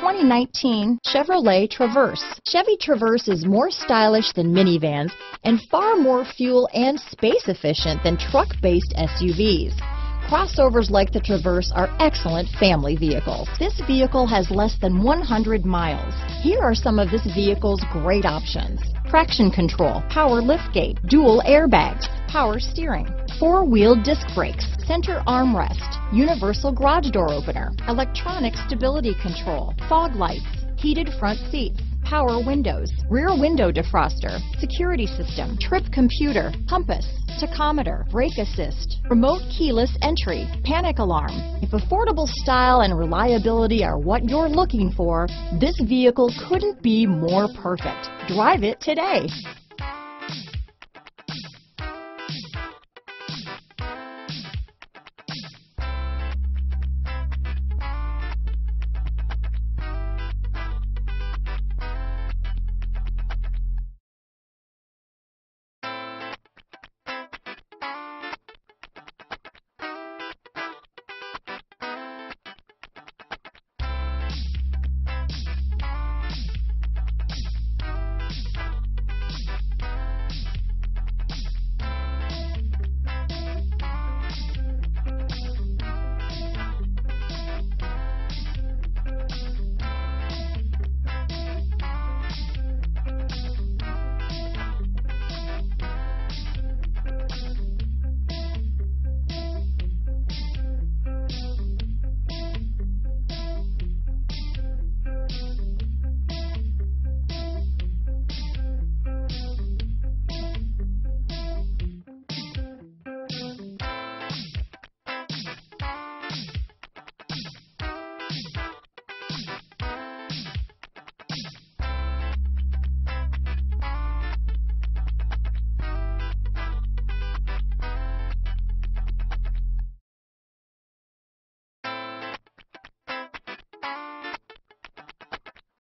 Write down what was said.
2019 Chevrolet Traverse. Chevy Traverse is more stylish than minivans and far more fuel and space efficient than truck-based SUVs. Crossovers like the Traverse are excellent family vehicles. This vehicle has less than 100 miles. Here are some of this vehicle's great options: traction control, power liftgate, dual airbags, power steering, four-wheel disc brakes, center armrest, universal garage door opener, electronic stability control, fog lights, heated front seats, power windows, rear window defroster, security system, trip computer, compass, tachometer, brake assist, remote keyless entry, panic alarm. If affordable style and reliability are what you're looking for, this vehicle couldn't be more perfect. Drive it today.